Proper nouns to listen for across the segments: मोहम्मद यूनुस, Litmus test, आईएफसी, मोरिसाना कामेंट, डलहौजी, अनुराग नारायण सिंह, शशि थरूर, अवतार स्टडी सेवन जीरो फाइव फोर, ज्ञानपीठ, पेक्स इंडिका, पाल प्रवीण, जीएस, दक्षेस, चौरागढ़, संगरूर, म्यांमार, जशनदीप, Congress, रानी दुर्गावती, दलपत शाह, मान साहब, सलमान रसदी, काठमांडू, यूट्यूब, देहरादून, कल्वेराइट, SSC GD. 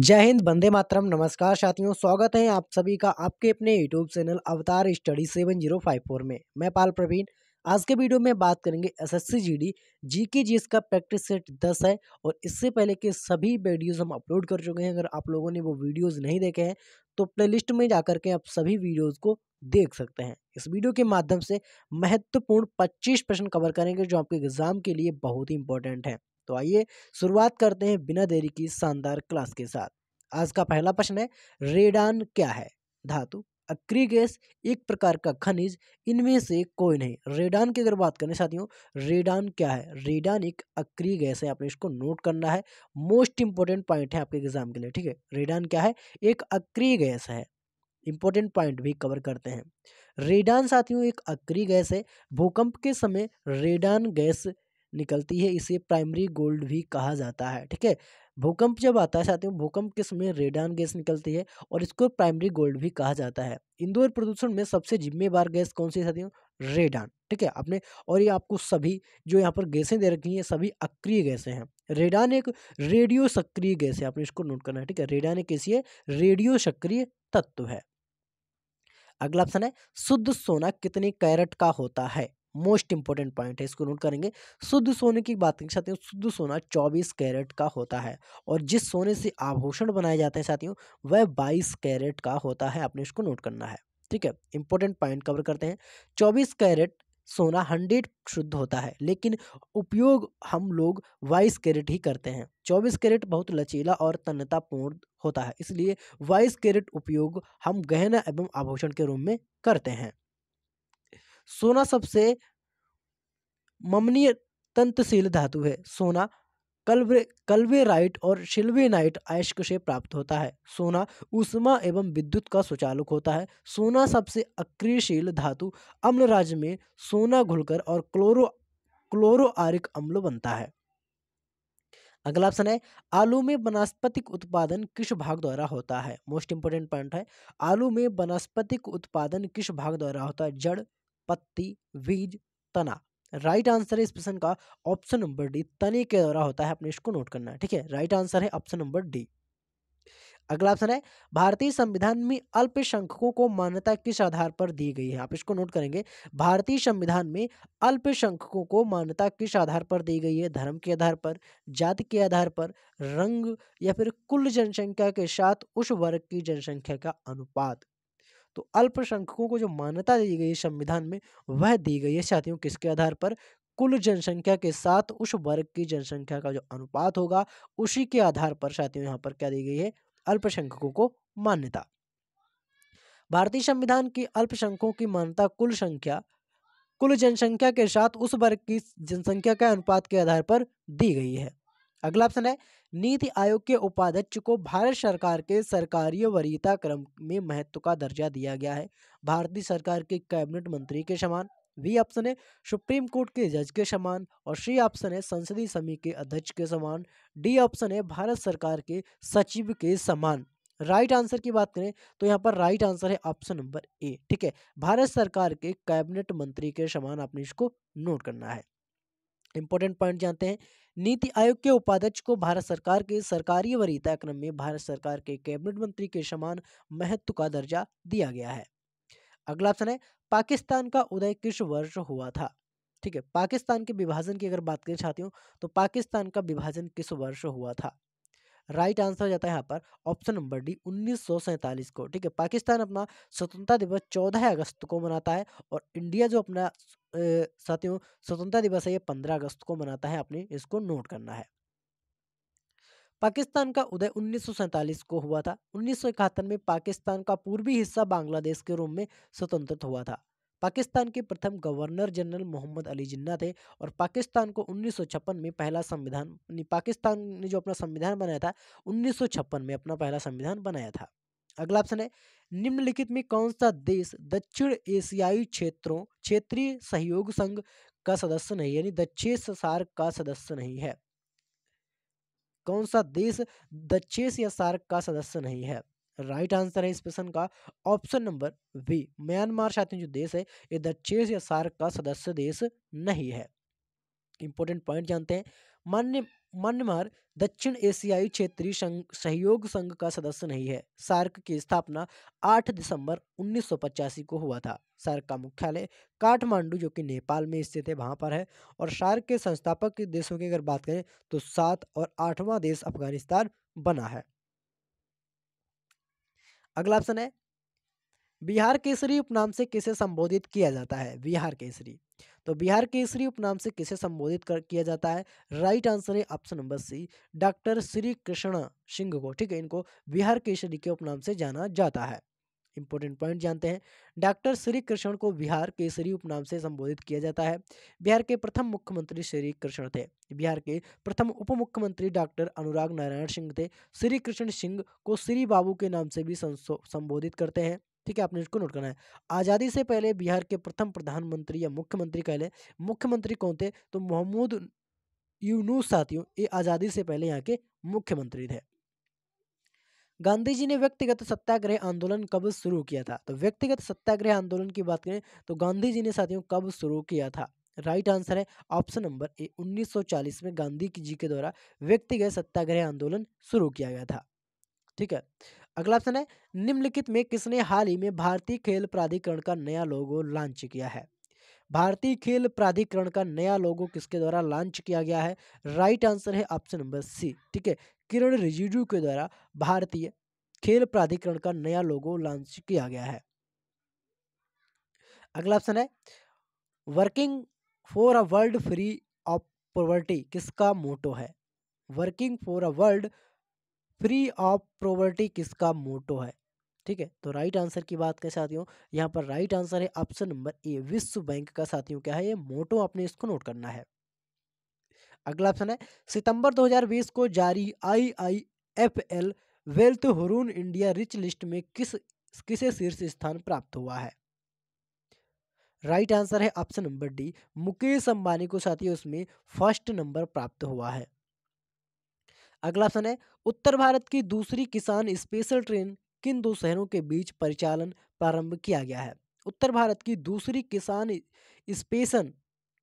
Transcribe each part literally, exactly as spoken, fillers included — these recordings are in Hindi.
जय हिंद, वंदे मातरम। नमस्कार साथियों, स्वागत है आप सभी का आपके अपने यूट्यूब channel अवतार स्टडी सेवन जीरो फाइव फोर में। मैं पाल प्रवीण। आज के वीडियो में बात करेंगे एसएससी जीडी जीके जीएस का प्रैक्टिस सेट दस है और इससे पहले के सभी वीडियोस हम अपलोड कर चुके हैं। अगर आप लोगों ने वो वीडियोस नहीं देखे हैं तो प्लेलिस्ट में जाकर के आप सभी वीडियोस को देख सकते हैं। इस वीडियो के माध्यम से महत्वपूर्ण पच्चीस प्रश्न कवर करेंगे जो आपके एग्जाम के लिए बहुत ही इंपॉर्टेंट है। तो आइए शुरुआत करते हैं बिना देरी की शानदार क्लास के साथ। आज का पहला प्रश्न है, रेडान क्या है? धातु, अक्रिय गैस, एक प्रकार का खनिज, इनमें से कोई नहीं। रेडान की अगर बात करें साथियों, रेडान क्या है? रेडान एक अक्रिय गैस है, आपने इसको नोट करना है, मोस्ट इंपोर्टेंट पॉइंट है आपके एग्जाम के लिए। ठीक है, रेडान क्या है? एक अक्रिय गैस है। इंपॉर्टेंट पॉइंट भी कवर करते हैं। रेडान साथियों एक अक्रिय गैस है। भूकंप के समय रेडान गैस निकलती है, इसे प्राइमरी गोल्ड भी कहा जाता है। ठीक है, भूकंप जब आता है साथियों, भूकंप के समय रेडान गैस निकलती है और इसको प्राइमरी गोल्ड भी कहा जाता है। इंदौर प्रदूषण में सबसे जिम्मेदार गैस कौन सी है साथियों? रेडान। ठीक है आपने, और ये आपको सभी जो यहाँ पर गैसें दे रखी हैं सभी अक्रिय गैसें हैं। रेडान एक रेडियो सक्रिय गैस है, आपने इसको नोट करना है। ठीक है, रेडान एक ऐसी है रेडियो सक्रिय तत्व है। अगला ऑप्शन है, शुद्ध सोना कितने कैरेट का होता है? मोस्ट इंपॉर्टेंट पॉइंट है, इसको नोट करेंगे। शुद्ध सोने की बात करें साथियों, शुद्ध सोना चौबीस कैरेट का होता है और जिस सोने से आभूषण बनाए जाते हैं साथियों वह बाईस कैरेट का होता है, आपने इसको नोट करना है। ठीक है, इंपॉर्टेंट पॉइंट कवर करते हैं। चौबीस कैरेट सोना हंड्रेड शुद्ध होता है लेकिन उपयोग हम लोग बाईस कैरेट ही करते हैं। चौबीस कैरेट बहुत लचीला और तन्यतापूर्ण होता है, इसलिए बाईस कैरेट उपयोग हम गहना एवं आभूषण के रूप में करते हैं। सोना सबसे ममनीय तंतशील धातु है। सोना कल्वे कल्वेराइट और सिल्वेनाइट अयस्क से प्राप्त होता है। सोना ऊष्मा एवं विद्युत का सुचालक होता है। सोना सबसे अक्रियशील धातु। अम्ल राज्य में सोना घुलकर और क्लोरो क्लोरोआरिक अम्ल बनता है। अगला ऑप्शन है, आलू में वनस्पतिक उत्पादन किस भाग द्वारा होता है? मोस्ट इंपोर्टेंट पॉइंट है, आलू में वनस्पतिक उत्पादन किस भाग द्वारा होता है? जड़, पत्ती, बीज, तना। राइट आंसर है इस प्रश्न का ऑप्शन नंबर डी, तने के द्वारा होता है, आपने इसको नोट करना है। ठीक है, राइट आंसर है ऑप्शन नंबर डी। अगला ऑप्शन है, भारतीय संविधान में अल्पसंख्यकों को मान्यता किस आधार पर दी गई है? आप इसको नोट करेंगे। भारतीय संविधान में अल्पसंख्यकों को मान्यता किस आधार पर दी गई है? धर्म के आधार पर, जाति के आधार पर, रंग या फिर कुल जनसंख्या के साथ उस वर्ग की जनसंख्या का अनुपात। तो अल्पसंख्यकों को जो मान्यता दी गई है संविधान में वह दी गई है साथियों किसके आधार पर? कुल जनसंख्या के साथ उस वर्ग की जनसंख्या का जो अनुपात होगा उसी के आधार पर साथियों यहाँ पर क्या दी गई है? अल्पसंख्यकों को मान्यता। भारतीय संविधान की अल्पसंख्यकों की मान्यता कुल संख्या कुल जनसंख्या के साथ उस वर्ग की जनसंख्या के अनुपात के आधार पर दी गई है। अगला ऑप्शन है, नीति आयोग के उपाध्यक्ष को भारत सरकार के सरकारी वरीयता क्रम में महत्व का दर्जा दिया गया है। भारतीय सरकार के कैबिनेट मंत्री के समान। वी ऑप्शन है, सुप्रीम कोर्ट के जज के समान। और सी ऑप्शन है, संसदीय समिति के अध्यक्ष के समान। डी ऑप्शन है, भारत सरकार के सचिव के समान। राइट आंसर की बात करें तो यहाँ पर राइट आंसर है ऑप्शन नंबर ए। ठीक है, भारत सरकार के कैबिनेट मंत्री के समान, आपने इसको नोट करना है। इंपॉर्टेंट पॉइंट जानते हैं, नीति आयोग के उपाध्यक्ष को भारत सरकार के सरकारी वरीयता क्रम में भारत सरकार के कैबिनेट मंत्री के समान महत्व का दर्जा दिया गया है। अगला ऑप्शन है, पाकिस्तान का उदय किस वर्ष हुआ था? ठीक है, पाकिस्तान के विभाजन की अगर बात करें साथियों तो पाकिस्तान का विभाजन किस वर्ष हुआ था? राइट आंसर हो जाता है यहाँ पर ऑप्शन नंबर डी, उन्नीस सौ सैंतालीस को। ठीक है, पाकिस्तान अपना स्वतंत्रता दिवस चौदह अगस्त को मनाता है और इंडिया जो अपना साथियों स्वतंत्रता दिवस है ये पंद्रह अगस्त को मनाता है, आपने इसको नोट करना है। पाकिस्तान का उदय उन्नीस सौ सैंतालीस को हुआ था। उन्नीस सौ इकहत्तर में पाकिस्तान का पूर्वी हिस्सा बांग्लादेश के रूप में स्वतंत्र हुआ था। पाकिस्तान के प्रथम गवर्नर जनरल मोहम्मद अली जिन्ना थे और पाकिस्तान को उन्नीस सौ छप्पन में पहला संविधान, पाकिस्तान ने जो अपना संविधान बनाया था उन्नीस सौ छप्पन में अपना पहला संविधान बनाया था। अगला ऑप्शन है, निम्नलिखित में कौन सा देश दक्षिण एशियाई क्षेत्रों क्षेत्रीय सहयोग संघ का सदस्य नहीं है, यानी दक्षेस सार्क का सदस्य नहीं है? कौन सा देश दक्षेस या सार्क का सदस्य नहीं है? राइट आंसर है इस प्रश्न का ऑप्शन नंबर बी, म्यांमार। साथियों जो देश है ये दक्षेस या सार्क का सदस्य देश नहीं है। इंपॉर्टेंट पॉइंट जानते हैं, मान्य म्यांमार दक्षिण एशियाई क्षेत्रीय सहयोग संघ का सदस्य नहीं है। सार्क की स्थापना आठ दिसंबर उन्नीस सौ पचासी को हुआ था। सार्क का मुख्यालय काठमांडू जो कि नेपाल में स्थित है वहाँ पर है। और सार्क के संस्थापक देशों की अगर बात करें तो सात और आठवां देश अफगानिस्तान बना है। अगला ऑप्शन है बिहार केसरी उपनाम से किसे संबोधित किया जाता है। बिहार केसरी, तो बिहार केसरी उपनाम से किसे संबोधित कर किया जाता है। राइट आंसर है option number C doctor Shri Krishna Singh को। ठीक है, इनको बिहार केसरी के उपनाम से जाना जाता है। इंपॉर्टेंट पॉइंट जानते हैं। डॉक्टर श्री कृष्ण को बिहार केसरी उपनाम से संबोधित किया जाता है। बिहार के प्रथम मुख्यमंत्री श्री कृष्ण थे। बिहार के प्रथम उप मुख्यमंत्री डॉक्टर अनुराग नारायण सिंह थे। श्री कृष्ण सिंह को श्री बाबू के नाम से भी संबोधित करते हैं। ठीक है, आपने इसको नोट करना है। आज़ादी से पहले बिहार के प्रथम प्रधानमंत्री या मुख्यमंत्री कह लें, मुख्यमंत्री कौन थे तो मोहम्मद यूनुस। साथियों, ये आज़ादी से पहले यहाँ के मुख्यमंत्री थे। गांधी जी ने व्यक्तिगत सत्याग्रह आंदोलन कब शुरू किया था। तो व्यक्तिगत सत्याग्रह आंदोलन की बात करें तो गांधी जी ने साथियों कब शुरू किया था। राइट आंसर है ऑप्शन नंबर ए उन्नीस सौ चालीस में गांधी जी के द्वारा व्यक्तिगत सत्याग्रह आंदोलन शुरू किया गया था। ठीक है, अगला ऑप्शन है निम्नलिखित में किसने हाल ही में भारतीय खेल प्राधिकरण का नया लोगो लॉन्च किया है। भारतीय खेल प्राधिकरण का नया लोगो किसके द्वारा लॉन्च किया गया है। राइट आंसर है ऑप्शन नंबर सी। ठीक है, किरण रिजिजू के द्वारा भारतीय खेल प्राधिकरण का नया लोगो लॉन्च किया गया है। अगला ऑप्शन है working for a world free of poverty किसका मोटो है। Working for a world free of poverty किसका मोटो है। ठीक है, तो राइट आंसर की बात करें साथियों, यहाँ पर राइट आंसर है ऑप्शन नंबर ए विश्व बैंक का। साथियों क्या है ये मोटो, आपने इसको नोट करना है। अगला ऑप्शन है सितंबर दो हज़ार बीस को जारी I I F L wealth Hurun India rich list में किस किसे शीर्ष स्थान प्राप्त हुआ है। राइट आंसर है option number D Mukesh Ambani को। साथियों उसमें फर्स्ट नंबर प्राप्त हुआ है। अगला ऑप्शन है उत्तर भारत की दूसरी किसान स्पेशल ट्रेन किन दो शहरों के बीच परिचालन प्रारंभ किया गया है। उत्तर भारत की दूसरी किसान स्पेशल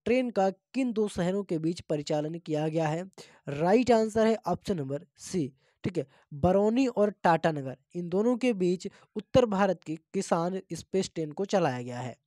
ट्रेन का किन दो शहरों के बीच परिचालन किया गया है। राइट आंसर है ऑप्शन नंबर सी। ठीक है, बरौनी और टाटानगर इन दोनों के बीच उत्तर भारत की किसान स्पेस ट्रेन को चलाया गया है।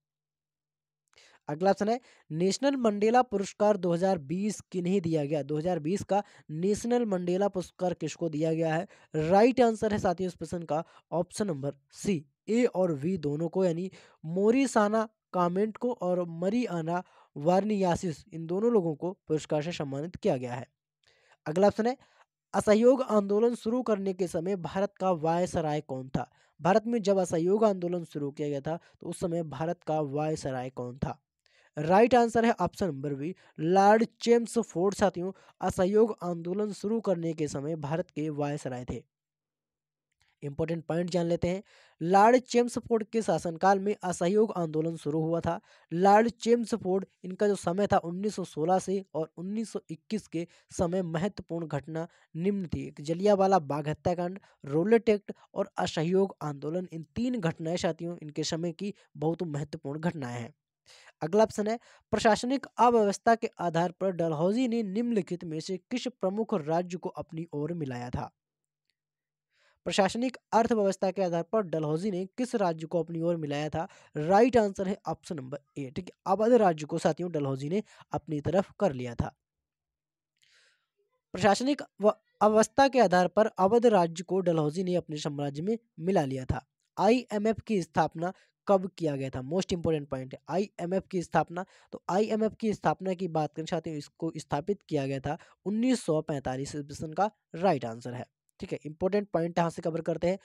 अगला ऑप्शन है नेशनल मंडेला पुरस्कार दो हज़ार बीस किन्हें दिया गया। दो हज़ार बीस का नेशनल मंडेला पुरस्कार किसको दिया गया है। राइट आंसर है साथियों इस प्रश्न का ऑप्शन नंबर सी ए और वी दोनों को, यानी मोरिसाना कामेंट को और मरियाना वारनियासिस इन दोनों लोगों को पुरस्कार से सम्मानित किया गया है। अगला ऑप्शन है असहयोग आंदोलन शुरू करने के समय भारत का वायसराय कौन था। भारत में जब असहयोग आंदोलन शुरू किया गया था तो उस समय भारत का वायसराय कौन था। राइट आंसर है option number B Lord Chelmsford. साथियों असहयोग आंदोलन शुरू करने के समय भारत के वायसराय थे। इंपॉर्टेंट पॉइंट जान लेते हैं। लॉर्ड चेम्सफोर्ड के शासनकाल में असहयोग आंदोलन शुरू हुआ था। लॉर्ड चेम्सफोर्ड इनका जो समय था उन्नीस सौ सोलह से और उन्नीस सौ इक्कीस के समय महत्वपूर्ण घटना निम्न थी। जलियावाला बाग हत्याकांड, रोलेट एक्ट और असहयोग आंदोलन इन तीन घटनाएं साथियों इनके समय की बहुत महत्वपूर्ण घटनाएं हैं। अगला ऑप्शन है प्रशासनिक अव्यवस्था के आधार पर डलहौजी ने निम्नलिखित में से किस प्रमुख राज्य को अपनी ओर मिलाया था। प्रशासनिक अर्थव्यवस्था के आधार पर डलहौजी ने किस राज्य को अपनी ओर मिलाया था। राइट आंसर है ऑप्शन नंबर ए। ठीक है, अवध राज्य को साथियों डलहौजी ने अपनी तरफ कर लिया था। प्रशासनिक अवस्था के आधार पर अवध राज्य को डलहौजी ने अपने साम्राज्य में मिला लिया था। आई एम एफ की स्थापना कब किया गया था। मोस्ट इंपोर्टेंट पॉइंट है आई एम एफ की स्थापना। तो आई एम एफ की स्थापना की बात करना चाहते हैं, इसको स्थापित किया गया था उन्नीस सौ पैंतालीस ईस्वी का। राइट आंसर है। ठीक है, इंपॉर्टेंट पॉइंट यहाँ से कवर करते हैं।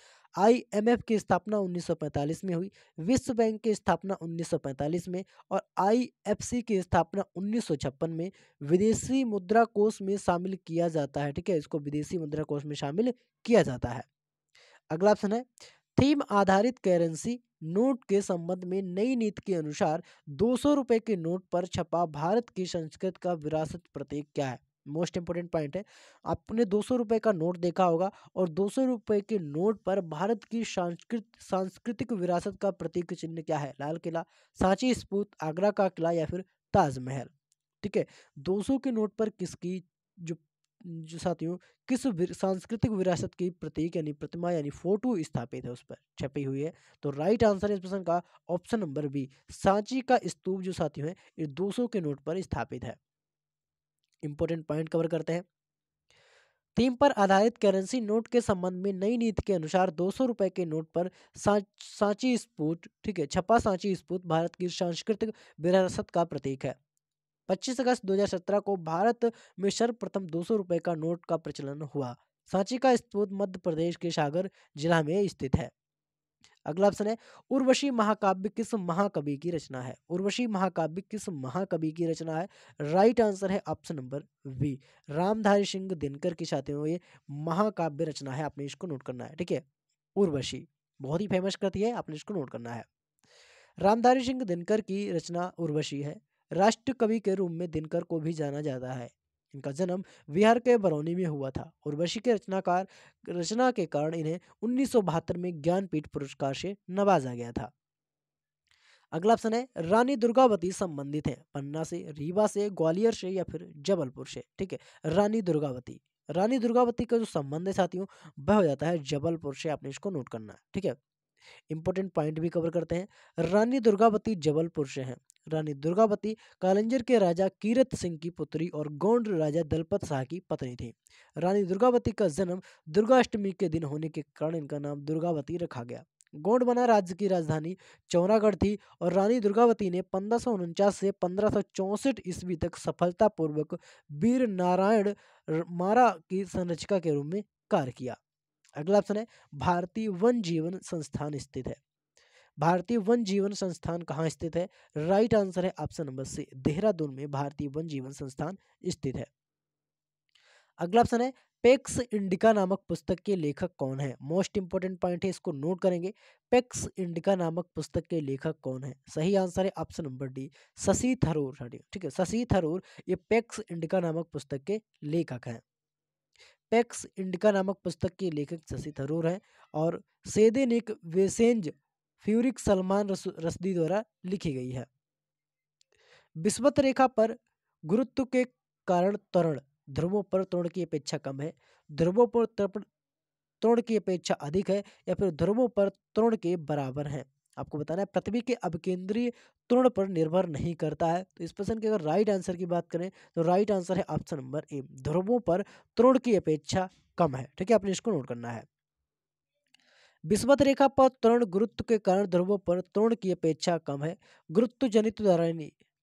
आईएमएफ की स्थापना उन्नीस सौ पैंतालीस में हुई, विश्व बैंक की स्थापना उन्नीस सौ पैंतालीस में और आईएफसी की स्थापना उन्नीस सौ छप्पन में। विदेशी मुद्रा कोष में शामिल किया जाता है। ठीक है, इसको विदेशी मुद्रा कोष में शामिल किया जाता है। अगला ऑप्शन है थीम आधारित करेंसी नोट के संबंध में नई नीति के अनुसार दो सौ रुपये के नोट पर छपा भारत की संस्कृति का विरासत प्रतीक क्या है। मोस्ट इंपोर्टेंट पॉइंट है, आपने दो सौ रुपये का नोट देखा होगा और दो सौ रुपये के नोट पर भारत की सांस्कृतिक सांस्कृतिक विरासत का प्रतीक चिन्ह क्या है। लाल किला, सांची स्तूप, आगरा का किला या फिर ताजमहल। ठीक है, दो सौ के नोट पर किसकी जो जो साथियों किस सांस्कृतिक विरासत की प्रतीक यानी प्रतिमा यानी फोटो स्थापित है उस पर छपी हुई है। तो राइट आंसर है इस प्रश्न का ऑप्शन नंबर बी, सांची का स्तूप जो साथियों है ये दो सौ के नोट पर स्थापित है। इंपॉर्टेंट पॉइंट कवर करते हैं। थीम पर आधारित करेंसी नोट के संबंध में नई नीति के अनुसार दो सौ रुपए के नोट पर सा, सांची स्तूप ठीक है छपा सांची स्तूप भारत की सांस्कृतिक विरासत का प्रतीक है। पच्चीस अगस्त दो हज़ार सत्रह को भारत में सर्वप्रथम दो सौ रुपए का नोट का प्रचलन हुआ। सांची का स्तूप मध्य प्रदेश के सागर जिला में स्थित है। अगला ऑप्शन है उर्वशी महाकाव्य किस महाकवि की रचना है। उर्वशी महाकाव्य किस महाकवि की रचना है। राइट आंसर है option number B, Ramdhari Singh Dinkar के साथियों ये महाकाव्य रचना है, आपने इसको नोट करना है ठीक है। उर्वशी बहुत ही फेमस कृति है, आपने इसको नोट करना है। रामधारी सिंह दिनकर की रचना उर्वशी है। राष्ट्र कवि के रूप में दिनकर को भी जाना जाता है। इनका जन्म बिहार के बरौनी में हुआ था। उर्वशी के रचनाकार रचना के कारण इन्हें उन्नीस सौ बहत्तर में ज्ञानपीठ पुरस्कार से नवाजा गया था। अगला ऑप्शन है रानी दुर्गावती संबंधित है पन्ना से, रीवा से, ग्वालियर से या फिर जबलपुर से ठीक है। रानी दुर्गावती रानी दुर्गावती का जो संबंध है साथियों वह हो जाता है जबलपुर से, आपने इसको नोट करना है ठीक है। इंपॉर्टेंट पॉइंट भी कवर करते हैं। रानी दुर्गावती जबलपुर से हैं। रानी दुर्गावती कालंजर के राजा कीरत सिंह की पुत्री और गोंड राजा दलपत शाह की पत्नी थी। रानी दुर्गावती का जन्म दुर्गाष्टमी के दिन होने के कारण इनका नाम दुर्गावती रखा गया। गोंडवाना राज्य की राजधानी चौरागढ़ थी और रानी दुर्गावती ने पंद्रह सौ उनचास से पंद्रह सौ चौंसठ ईस्वी तक सफलतापूर्वक वीर नारायण मारा की संरक्षिका के रूप में कार्य किया। अगला ऑप्शन है भारतीय वन जीवन संस्थान स्थित है। भारतीय वन जीवन संस्थान कहाँ स्थित है। राइट आंसर है ऑप्शन नंबर सी, देहरादून में भारतीय वन जीवन संस्थान स्थित है। अगला ऑप्शन है पेक्स इंडिका नामक पुस्तक के लेखक कौन है। मोस्ट इंपोर्टेंट पॉइंट है, इसको नोट करेंगे। पेक्स इंडिका नामक पुस्तक के लेखक कौन है। सही आंसर है option number D, शशि थरूर ठीक है। शशि थरूर ये पेक्स इंडिका नामक पुस्तक के लेखक हैं। पेक्स इंडिका नामक पुस्तक के लेखक शशि थरूर हैं और सेदेनिक वेसेंज फ्यूरिक सलमान रसदी द्वारा लिखी गई है। विषुवत रेखा पर गुरुत्व के कारण त्वरण ध्रुवों पर त्वरण की अपेक्षा कम है, ध्रुवों पर त्वरण की अपेक्षा अधिक है या फिर ध्रुवों पर त्वरण के बराबर है। आपको बताना है पृथ्वी के अभिकेंद्रीय त्वरण पर निर्भर नहीं करता है। तो इस प्रश्न के अगर राइट आंसर की बात करें तो राइट आंसर है ऑप्शन नंबर ए, ध्रुवों पर त्वरण की अपेक्षा कम है ठीक है, आपने इसको नोट करना है। विषुवत रेखा पर त्वरण गुरुत्व के कारण ध्रुवों पर त्वरण की अपेक्षा कम है। गुरुत्व जनित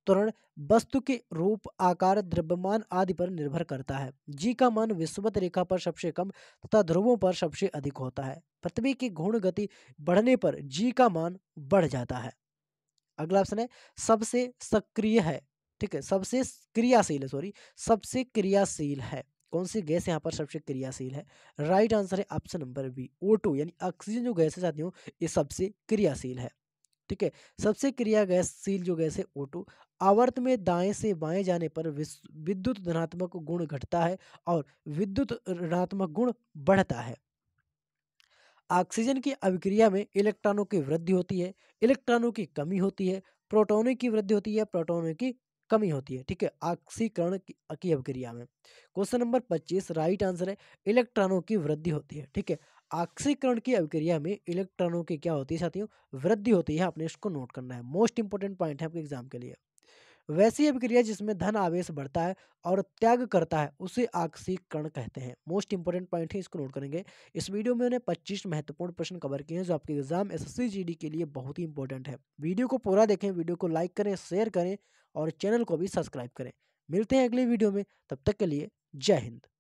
त्वरण वस्तु के रूप, आकार, द्रव्यमान आदि पर निर्भर करता है। जी का मान विषुवत रेखा पर सबसे कम तथा ध्रुवों पर सबसे अधिक होता है। पृथ्वी की घूर्ण गति बढ़ने पर जी का मान बढ़ जाता है। अगला ऑप्शन है सबसे सक्रिय है ठीक है, सबसे क्रियाशील है सॉरी सबसे क्रियाशील है। कौन सी गैस यहाँ पर सबसे क्रियाशील है। राइट आंसर है option number B, O two यानी ऑक्सीजन जो गैस है साथियों ये सबसे क्रियाशील है ठीक है। सबसे क्रिया गैसशील जो गैस है ओ टू। आवर्त में दाएं से बाएं जाने पर विद्युत धनात्मक गुण घटता है और विद्युत ऋणात्मक गुण बढ़ता है। ऑक्सीजन की अभिक्रिया में इलेक्ट्रॉनों की वृद्धि होती है, इलेक्ट्रॉनों की कमी होती है, प्रोटॉनों की वृद्धि होती है, प्रोटॉनों की कमी होती है ठीक है। ऑक्सीकरण की अभिक्रिया में क्वेश्चन नंबर पच्चीस राइट आंसर है इलेक्ट्रॉनों की वृद्धि होती है ठीक है। ऑक्सीकरण की अभिक्रिया में इलेक्ट्रॉनों की क्या होती है साथियों, वृद्धि होती है, आपने इसको नोट करना है। मोस्ट इंपोर्टेंट पॉइंट है आपके एग्जाम के लिए। वैसी अभिक्रिया जिसमें धन आवेश बढ़ता है और त्याग करता है उसे ऑक्सीकरण कहते हैं। मोस्ट इंपोर्टेंट पॉइंट है, इसको नोट करेंगे। इस वीडियो में मैंने पच्चीस महत्वपूर्ण प्रश्न कवर किए हैं जो आपके एग्जाम एसएससी जीडी के लिए बहुत ही इंपॉर्टेंट है। वीडियो को पूरा देखें, वीडियो को लाइक करें, शेयर करें और चैनल को भी सब्सक्राइब करें। मिलते हैं अगले वीडियो में, तब तक के लिए जय हिंद।